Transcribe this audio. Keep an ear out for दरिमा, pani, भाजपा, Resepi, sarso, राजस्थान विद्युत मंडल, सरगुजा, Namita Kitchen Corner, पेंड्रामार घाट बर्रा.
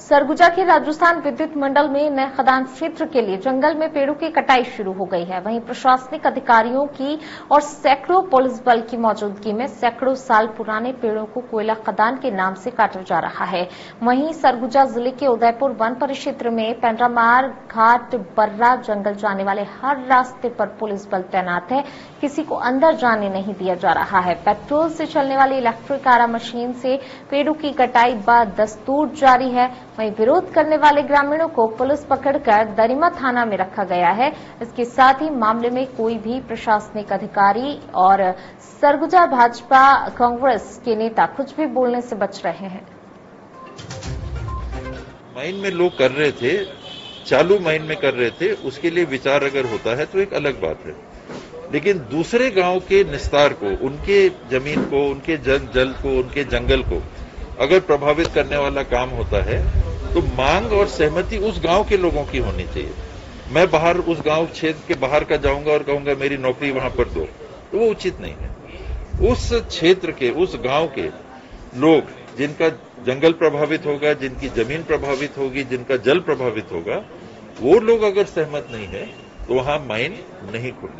सरगुजा के राजस्थान विद्युत मंडल में नए खदान क्षेत्र के लिए जंगल में पेड़ों की कटाई शुरू हो गई है। वहीं प्रशासनिक अधिकारियों की और सैकड़ों पुलिस बल की मौजूदगी में सैकड़ों साल पुराने पेड़ों को कोयला खदान के नाम से काटा जा रहा है। वहीं सरगुजा जिले के उदयपुर वन परिक्षेत्र में पेंड्रामार घाट बर्रा जंगल जाने वाले हर रास्ते पर पुलिस बल तैनात है, किसी को अंदर जाने नहीं दिया जा रहा है। पेट्रोल से चलने वाली इलेक्ट्रिक आरा मशीन से पेड़ों की कटाई बदस्तूर जारी है। वहीं विरोध करने वाले ग्रामीणों को पुलिस पकड़कर दरिमा थाना में रखा गया है। इसके साथ ही मामले में कोई भी प्रशासनिक अधिकारी और सरगुजा भाजपा कांग्रेस के नेता कुछ भी बोलने से बच रहे हैं। माइन में लोग कर रहे थे, चालू माइन में कर रहे थे, उसके लिए विचार अगर होता है तो एक अलग बात है, लेकिन दूसरे गांव के निस्तार को, उनके जमीन को, उनके जल को, उनके जंगल को अगर प्रभावित करने वाला काम होता है तो मांग और सहमति उस गांव के लोगों की होनी चाहिए। मैं बाहर उस गांव क्षेत्र के बाहर का जाऊंगा और कहूंगा मेरी नौकरी वहां पर दो, तो वो उचित नहीं है। उस क्षेत्र के, उस गांव के लोग जिनका जंगल प्रभावित होगा, जिनकी जमीन प्रभावित होगी, जिनका जल प्रभावित होगा, वो लोग अगर सहमत नहीं है तो वहां माइन नहीं खुलेगी।